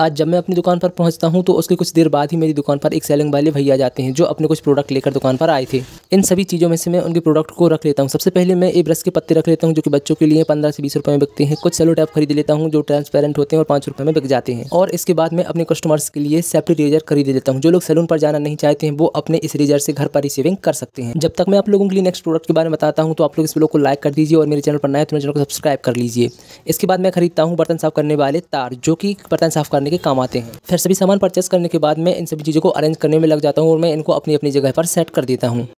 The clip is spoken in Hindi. आज जब मैं अपनी दुकान पर पहुंचता हूं तो उसके कुछ देर बाद ही मेरी दुकान पर एक सेलिंग वाले भैया जाते हैं जो अपने कुछ प्रोडक्ट लेकर दुकान पर आए थे। इन सभी चीज़ों में से मैं उनके प्रोडक्ट को रख लेता हूं। सबसे पहले मैं ए ब्रश के पत्ते रख लेता हूं जो कि बच्चों के लिए 15 से 20 रुपये में बिकते हैं। कुछ सेलो टैप खरीद लेता हूँ जो ट्रांसपेरेंट होते हैं और 5 रुपये में बिक जाते हैं। और इसके बाद मैं अपने कस्टमर्स के लिए सेपरेट रेजर खरीद लेता हूँ। जो लोग सैलून पर जाना नहीं चाहते हैं वो अपने इस रेजर से घर पर ही सेविंग कर सकते हैं। जब तक मैं आप लोगों के लिए नेक्स्ट प्रोडक्ट के बारे में बताता हूँ तो आप लोग इस वीडियो को लाइक कर दीजिए और मेरे चैनल पर नए तो मेरे चैनल को सब्सक्राइब कर लीजिए। इसके बाद मैं खरीदता हूँ बर्तन साफ करने वाले तार जो कि बर्तन साफ के काम आते हैं। फिर सभी सामान परचेस करने के बाद मैं इन सभी चीज़ों को अरेंज करने में लग जाता हूँ और मैं इनको अपनी जगह पर सेट कर देता हूँ।